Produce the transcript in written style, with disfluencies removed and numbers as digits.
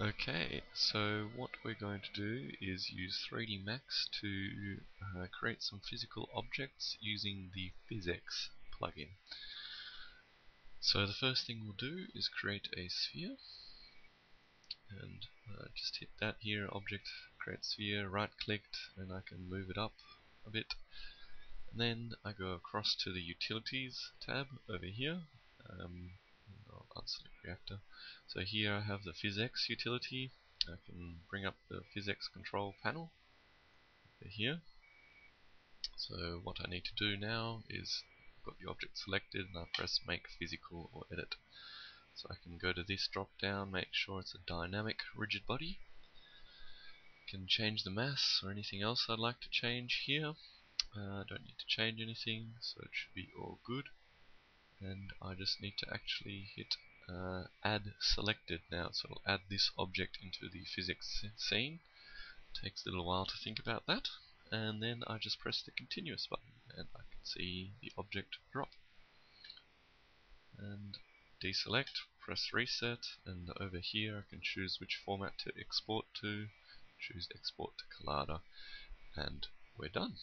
Okay, so what we're going to do is use 3ds Max to create some physical objects using the PhysX plugin. So the first thing we'll do is create a sphere, and just hit that here, object, create sphere, right clicked, and I can move it up a bit. And then I go across to the utilities tab over here. I'll unselect reactor. So here I have the PhysX utility. I can bring up the PhysX control panel over here. So what I need to do now is I've got the object selected and I press make physical or edit. So I can go to this drop down, make sure it's a dynamic rigid body. I can change the mass or anything else I'd like to change here. I don't need to change anything, so it should be all good. And I just need to actually hit add selected now, so it'll add this object into the PhysX scene. Takes a little while to think about that, and then I just press the continuous button and I can see the object drop. And deselect, press reset, and over here I can choose which format to export to. Choose export to COLLADA, and we're done.